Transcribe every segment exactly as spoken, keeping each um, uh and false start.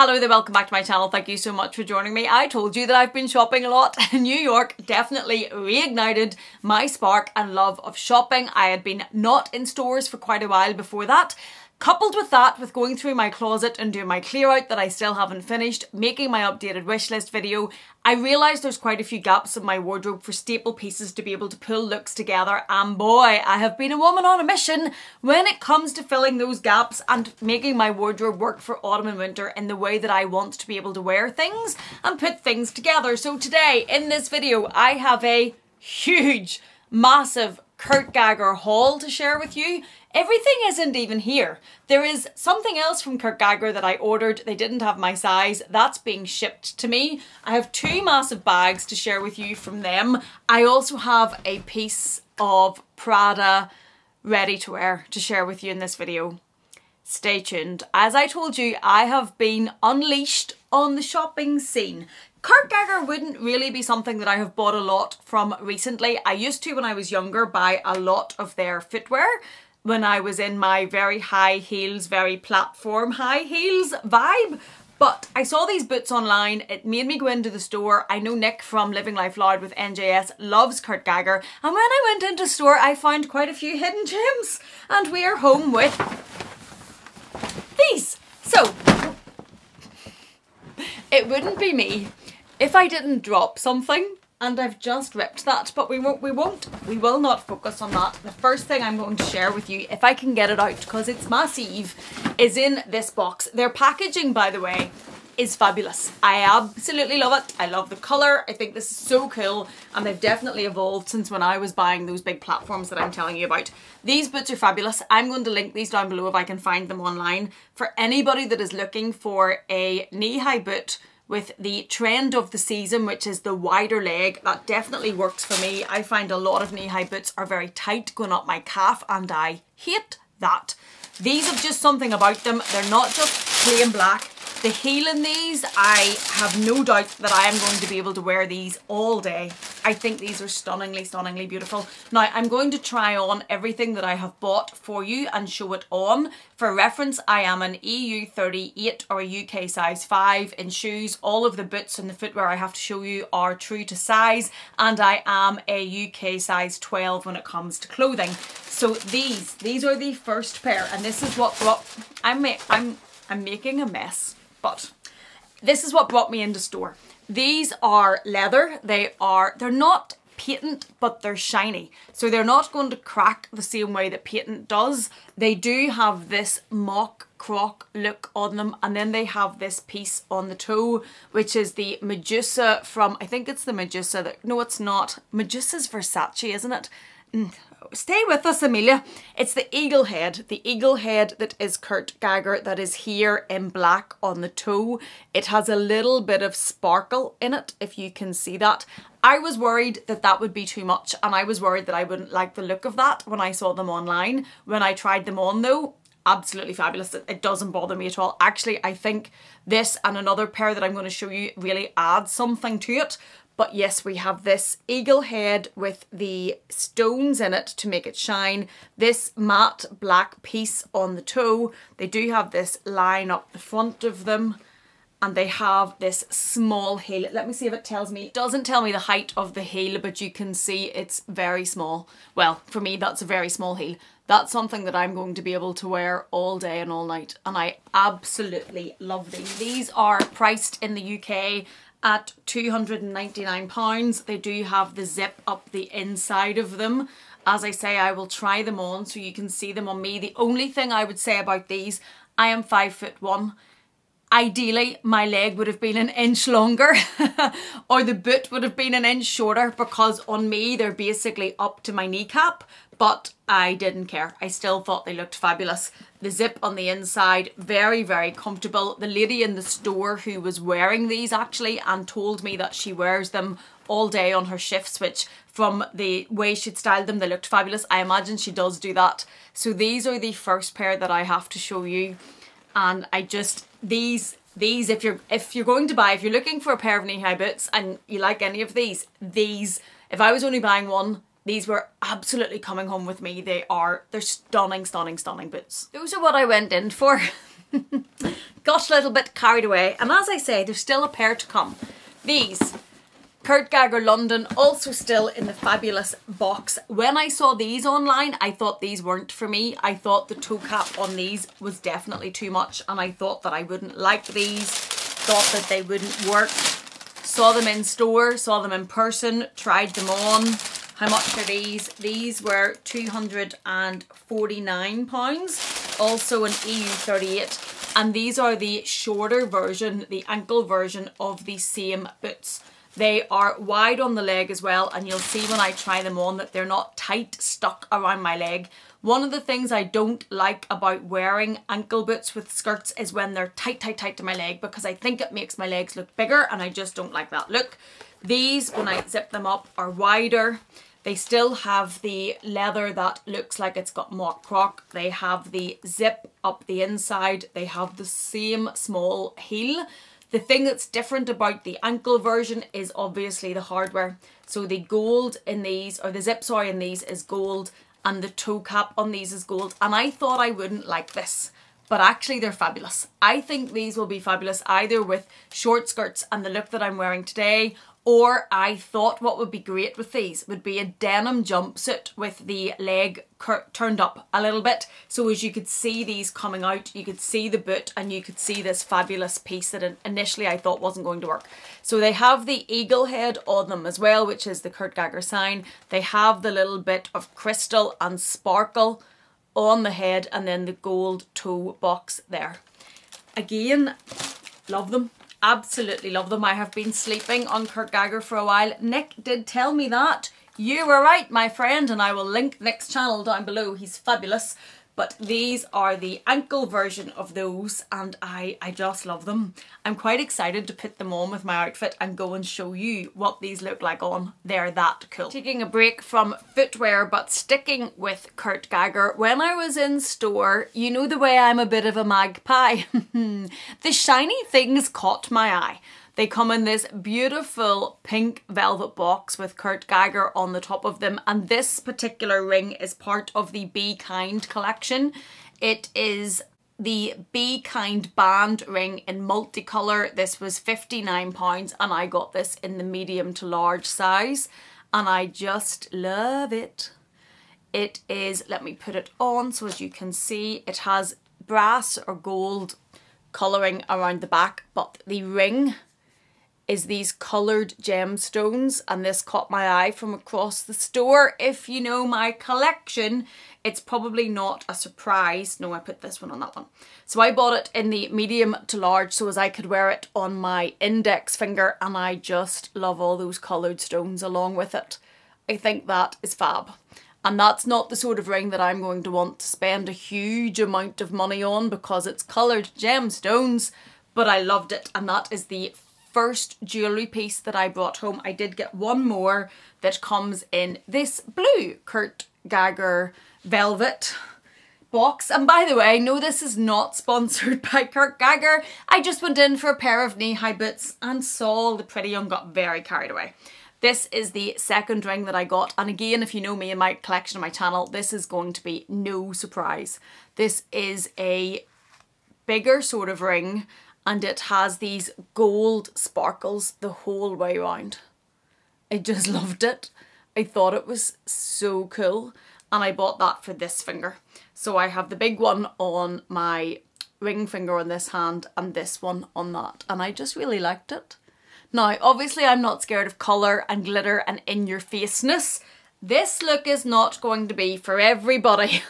Hello there, welcome back to my channel. Thank you so much for joining me. I told you that I've been shopping a lot. New York definitely reignited my spark and love of shopping. I had been not in stores for quite a while before that. Coupled with that, with going through my closet and doing my clear out that I still haven't finished, making my updated wish list video, I realised there's quite a few gaps in my wardrobe for staple pieces to be able to pull looks together, and boy, I have been a woman on a mission when it comes to filling those gaps and making my wardrobe work for autumn and winter in the way that I want to be able to wear things and put things together. So today, in this video, I have a huge, massive Kurt Geiger haul to share with you. Everything isn't even here. There is something else from Kurt Geiger that I ordered. They didn't have my size. That's being shipped to me. I have two massive bags to share with you from them. I also have a piece of Prada ready to wear to share with you in this video. Stay tuned. As I told you, I have been unleashed on the shopping scene. Kurt Geiger wouldn't really be something that I have bought a lot from recently. I used to, when I was younger, buy a lot of their footwear when I was in my very high heels, very platform high heels vibe. But I saw these boots online, it made me go into the store. I know Nick from Living Life Loud with N J S loves Kurt Geiger, and when I went into store I found quite a few hidden gems, and we are home with these. So it wouldn't be me if I didn't drop something, and I've just ripped that, but we won't, we won't, we will not focus on that. The first thing I'm going to share with you, if I can get it out, because it's massive, is in this box. Their packaging, by the way, is fabulous. I absolutely love it. I love the colour. I think this is so cool, and they've definitely evolved since when I was buying those big platforms that I'm telling you about. These boots are fabulous. I'm going to link these down below if I can find them online. For anybody that is looking for a knee-high boot with the trend of the season, which is the wider leg, that definitely works for me. I find a lot of knee-high boots are very tight going up my calf, and I hate that. These have just something about them. They're not just plain black. The heel in these, I have no doubt that I am going to be able to wear these all day. I think these are stunningly, stunningly beautiful. Now, I'm going to try on everything that I have bought for you and show it on. For reference, I am an E U thirty-eight or a U K size five in shoes. All of the boots and the footwear I have to show you are true to size, and I am a U K size twelve when it comes to clothing. So these, these are the first pair, and this is what brought, I'm, I'm, I'm making a mess, but this is what brought me into store. These are leather. They are, they're not patent, but they're shiny. So they're not going to crack the same way that patent does. They do have this mock croc look on them, and then they have this piece on the toe, which is the Medusa from, I think it's the Medusa that, no it's not. Medusa's Versace, isn't it? Mm. Stay with us, Amelia. It's the eagle head, the eagle head that is Kurt Geiger, that is here in black on the toe. It has a little bit of sparkle in it, if you can see that. I was worried that that would be too much, and I was worried that I wouldn't like the look of that when I saw them online. When I tried them on though, absolutely fabulous. It doesn't bother me at all. Actually, I think this and another pair that I'm going to show you really add something to it. But yes, we have this eagle head with the stones in it to make it shine. This matte black piece on the toe. They do have this line up the front of them, and they have this small heel. Let me see if it tells me. It doesn't tell me the height of the heel, but you can see it's very small. Well, for me, that's a very small heel. That's something that I'm going to be able to wear all day and all night, and I absolutely love these. These are priced in the U K at two hundred and ninety-nine pounds. They do have the zip up the inside of them. As I say, I will try them on so you can see them on me. The only thing I would say about these, I am five foot one. Ideally, my leg would have been an inch longer or the boot would have been an inch shorter, because on me, they're basically up to my kneecap, but I didn't care. I still thought they looked fabulous. The zip on the inside, very, very comfortable. The lady in the store who was wearing these actually and told me that she wears them all day on her shifts, which from the way she'd styled them, they looked fabulous. I imagine she does do that. So these are the first pair that I have to show you. And I just, these, these, if you're, if you're going to buy, if you're looking for a pair of knee-high boots and you like any of these, these, if I was only buying one, these were absolutely coming home with me. They are, they're stunning, stunning, stunning boots. Those are what I went in for. Got a little bit carried away, and as I say, there's still a pair to come. These Kurt Geiger London, also still in the fabulous box. When I saw these online, I thought these weren't for me. I thought the toe cap on these was definitely too much, and I thought that I wouldn't like these, thought that they wouldn't work. Saw them in store, saw them in person, tried them on. How much are these? These were two hundred and forty-nine pounds, also an E U thirty-eight. And these are the shorter version, the ankle version of the same boots. They are wide on the leg as well, and you'll see when I try them on that they're not tight, stuck around my leg. One of the things I don't like about wearing ankle boots with skirts is when they're tight, tight, tight to my leg, because I think it makes my legs look bigger, and I just don't like that look. These, when I zip them up, are wider. They still have the leather that looks like it's got mock croc. They have the zip up the inside. They have the same small heel. The thing that's different about the ankle version is obviously the hardware. So the gold in these, or the zip, sorry, in these is gold, and the toe cap on these is gold. And I thought I wouldn't like this, but actually they're fabulous. I think these will be fabulous either with short skirts and the look that I'm wearing today, or I thought what would be great with these would be a denim jumpsuit with the leg turned up a little bit. So as you could see these coming out, you could see the boot and you could see this fabulous piece that initially I thought wasn't going to work. So they have the eagle head on them as well, which is the Kurt Geiger sign. They have the little bit of crystal and sparkle on the head, and then the gold toe box there. Again, love them. Absolutely love them. I have been sleeping on Kurt Geiger for a while. Nick did tell me that. You were right, my friend, and I will link Nick's channel down below. He's fabulous. But these are the ankle version of those, and I, I just love them. I'm quite excited to put them on with my outfit and go and show you what these look like on. They're that cool. Taking a break from footwear, but sticking with Kurt Geiger. When I was in store, you know the way I'm a bit of a magpie. The shiny things caught my eye. They come in this beautiful pink velvet box with Kurt Geiger on the top of them. And this particular ring is part of the Be Kind collection. It is the Be Kind band ring in multicolour. This was fifty-nine pounds, and I got this in the medium to large size. And I just love it. It is, let me put it on so as you can see, it has brass or gold colouring around the back, but the ring is these coloured gemstones, and this caught my eye from across the store. If you know my collection, it's probably not a surprise. No, I put this one on that one. So I bought it in the medium to large so as I could wear it on my index finger, and I just love all those coloured stones along with it. I think that is fab. And that's not the sort of ring that I'm going to want to spend a huge amount of money on because it's coloured gemstones, but I loved it, and that is the first jewellery piece that I brought home. I did get one more that comes in this blue Kurt Geiger velvet box. And by the way, no, this is not sponsored by Kurt Geiger. I just went in for a pair of knee-high boots and saw the pretty and got very carried away. This is the second ring that I got, and again, if you know me and my collection on my channel, this is going to be no surprise. This is a bigger sort of ring, and it has these gold sparkles the whole way around. I just loved it. I thought it was so cool, and I bought that for this finger. So I have the big one on my ring finger on this hand and this one on that, and I just really liked it. Now, obviously I'm not scared of colour and glitter and in-your-faceness. This look is not going to be for everybody.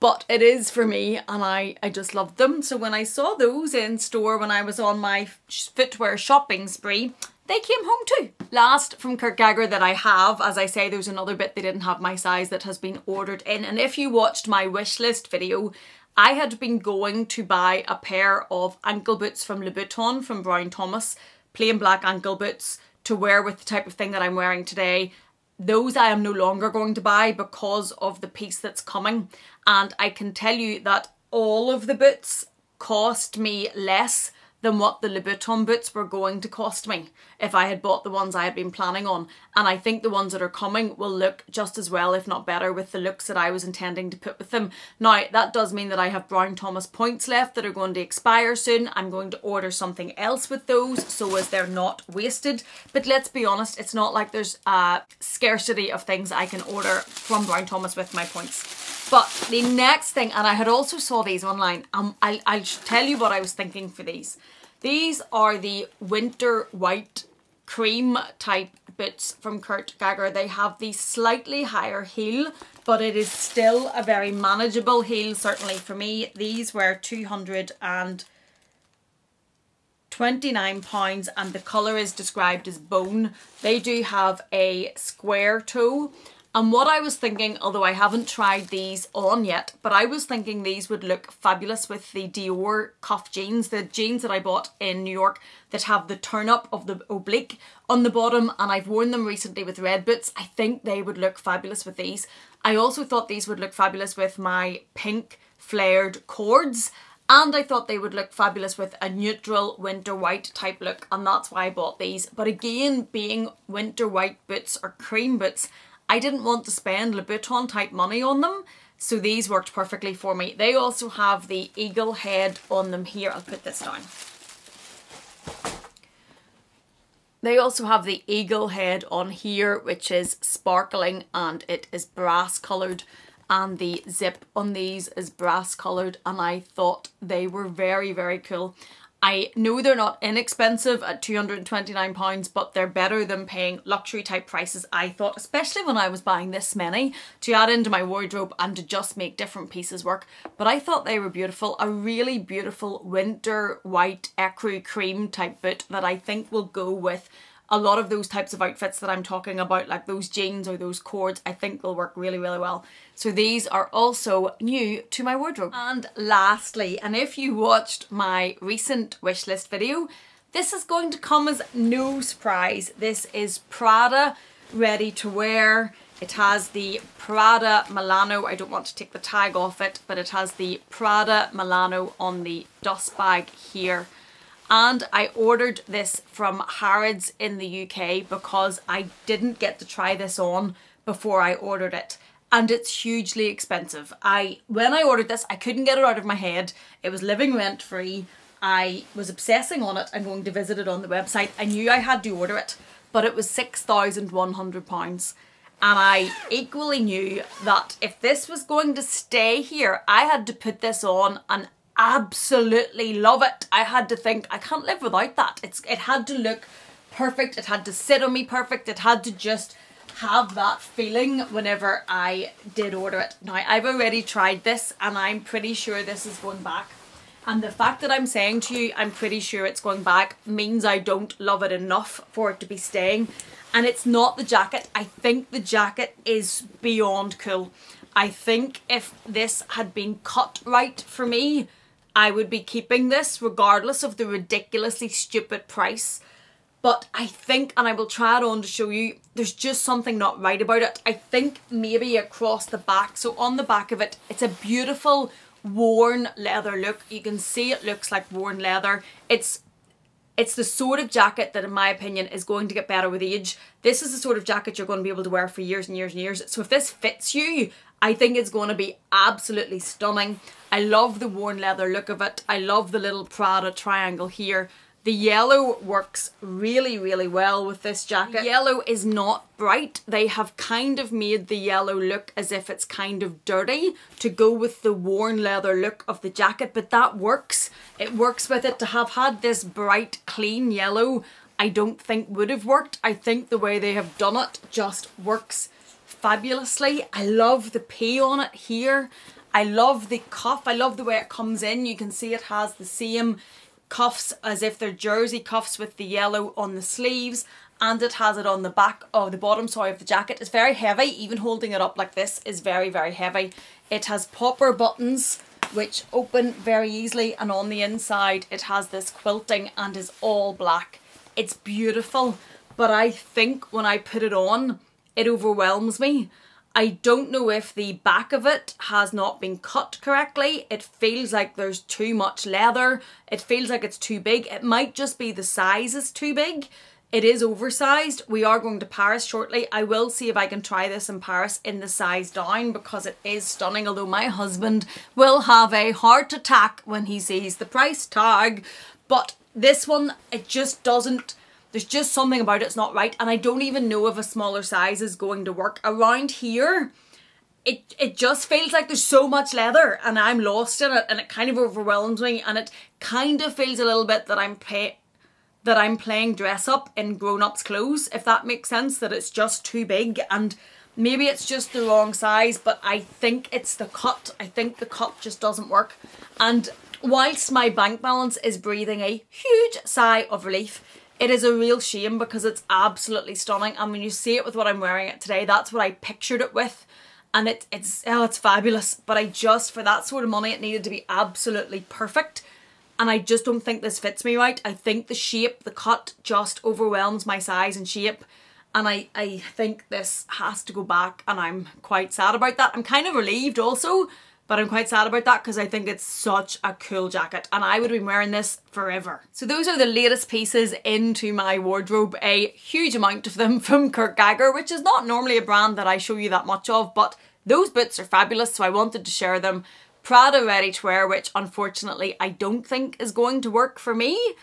But it is for me, and I, I just loved them. So when I saw those in store when I was on my footwear shopping spree, they came home too. Last from Kurt Geiger that I have, as I say, there's another bit they didn't have my size that has been ordered in. And if you watched my wishlist video, I had been going to buy a pair of ankle boots from Louboutin, from Brown Thomas, plain black ankle boots to wear with the type of thing that I'm wearing today. Those I am no longer going to buy because of the piece that's coming, and I can tell you that all of the boots cost me less than what the Louboutin boots were going to cost me if I had bought the ones I had been planning on. And I think the ones that are coming will look just as well, if not better, with the looks that I was intending to put with them. Now, that does mean that I have Brown Thomas points left that are going to expire soon. I'm going to order something else with those so as they're not wasted. But let's be honest, it's not like there's a scarcity of things I can order from Brown Thomas with my points. But the next thing, and I had also saw these online, um, I'll, I'll tell you what I was thinking for these. These are the winter white cream type boots from Kurt Geiger. They have the slightly higher heel, but it is still a very manageable heel, certainly for me. These were two hundred and twenty-nine pounds and the colour is described as bone. They do have a square toe. And what I was thinking, although I haven't tried these on yet, but I was thinking these would look fabulous with the Dior cuff jeans, the jeans that I bought in New York that have the turn up of the oblique on the bottom, and I've worn them recently with red boots. I think they would look fabulous with these. I also thought these would look fabulous with my pink flared cords, and I thought they would look fabulous with a neutral winter white type look, and that's why I bought these. But again, being winter white boots or cream boots, I didn't want to spend Louboutin type money on them, so these worked perfectly for me. They also have the eagle head on them here. I'll put this down. They also have the eagle head on here, which is sparkling and it is brass coloured, and the zip on these is brass coloured, and I thought they were very, very cool. I know they're not inexpensive at two hundred and twenty-nine pounds, but they're better than paying luxury type prices, I thought, especially when I was buying this many to add into my wardrobe and to just make different pieces work. But I thought they were beautiful, a really beautiful winter white ecru cream type boot that I think will go with a lot of those types of outfits that I'm talking about, like those jeans or those cords. I think they'll work really, really well. So these are also new to my wardrobe. And lastly, and if you watched my recent wishlist video, this is going to come as no surprise. This is Prada ready to wear. It has the Prada Milano. I don't want to take the tag off it, but it has the Prada Milano on the dust bag here. And I ordered this from Harrods in the U K because I didn't get to try this on before I ordered it. And it's hugely expensive. I, when I ordered this, I couldn't get it out of my head. It was living rent free. I was obsessing on it and going to visit it on the website. I knew I had to order it, but it was six thousand one hundred pounds. And I equally knew that if this was going to stay here, I had to put this on and absolutely love it. I had to think, I can't live without that. It's, it had to look perfect. It had to sit on me perfect. It had to just have that feeling whenever I did order it. Now, I've already tried this and I'm pretty sure this is going back. And the fact that I'm saying to you, I'm pretty sure it's going back, means I don't love it enough for it to be staying. And it's not the jacket. I think the jacket is beyond cool. I think if this had been cut right for me, I would be keeping this regardless of the ridiculously stupid price. But I think, and I will try it on to show you, there's just something not right about it. I think maybe across the back, so on the back of it, it's a beautiful worn leather look. You can see it looks like worn leather. It's It's the sort of jacket that, in my opinion, is going to get better with age. This is the sort of jacket you're going to be able to wear for years and years and years. So if this fits you, I think it's going to be absolutely stunning. I love the worn leather look of it. I love the little Prada triangle here. The yellow works really, really well with this jacket. The yellow is not bright. They have kind of made the yellow look as if it's kind of dirty to go with the worn leather look of the jacket, but that works. It works with it. To have had this bright, clean yellow, I don't think would have worked. I think the way they have done it just works fabulously. I love the P on it here. I love the cuff. I love the way it comes in. You can see it has the same cuffs as if they're jersey cuffs with the yellow on the sleeves, and it has it on the back of the bottom sorry of the jacket. It's very heavy. Even holding it up like this is very, very heavy. It has popper buttons which open very easily, and on the inside it has this quilting and is all black. It's beautiful, but I think when I put it on, it overwhelms me. I don't know if the back of it has not been cut correctly. It feels like there's too much leather. It feels like it's too big. It might just be the size is too big. It is oversized. We are going to Paris shortly. I will see if I can try this in Paris in the size down because it is stunning. Although my husband will have a heart attack when he sees the price tag. But this one, it just doesn't... There's just something about it's not right, and I don't even know if a smaller size is going to work. Around here, it it just feels like there's so much leather and I'm lost in it, and it kind of overwhelms me, and it kind of feels a little bit that I'm play that I'm playing dress up in grown-ups clothes, if that makes sense, that it's just too big, and maybe it's just the wrong size, but I think it's the cut. I think the cut just doesn't work. And whilst my bank balance is breathing a huge sigh of relief, it is a real shame because it's absolutely stunning. I mean, you see it with what I'm wearing it today. That's what I pictured it with. And it, it's, oh, it's fabulous. But I just, for that sort of money, it needed to be absolutely perfect. And I just don't think this fits me right. I think the shape, the cut just overwhelms my size and shape. And I, I think this has to go back, and I'm quite sad about that. I'm kind of relieved also, but I'm quite sad about that because I think it's such a cool jacket and I would have been wearing this forever. So those are the latest pieces into my wardrobe, a huge amount of them from Kurt Geiger, which is not normally a brand that I show you that much of, but those boots are fabulous, so I wanted to share them. Prada ready to wear, which unfortunately I don't think is going to work for me,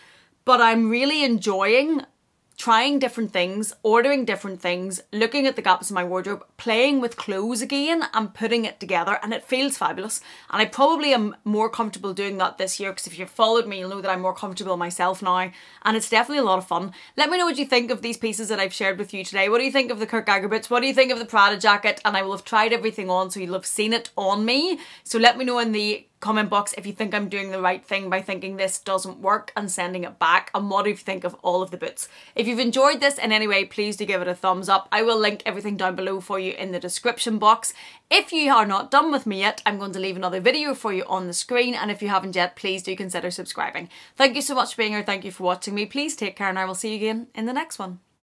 but I'm really enjoying trying different things, ordering different things, looking at the gaps in my wardrobe, playing with clothes again and putting it together, and it feels fabulous. And I probably am more comfortable doing that this year, because if you've followed me, you'll know that I'm more comfortable myself now, and it's definitely a lot of fun. Let me know what you think of these pieces that I've shared with you today. What do you think of the Kurt Geiger boots? What do you think of the Prada jacket? And I will have tried everything on, so you'll have seen it on me. So let me know in the comment box if you think I'm doing the right thing by thinking this doesn't work and sending it back, and what do you think of all of the boots. If you've enjoyed this in any way, please do give it a thumbs up. I will link everything down below for you in the description box. If you are not done with me yet, I'm going to leave another video for you on the screen, and if you haven't yet, please do consider subscribing. Thank you so much for being here. Thank you for watching me. Please take care, and I will see you again in the next one.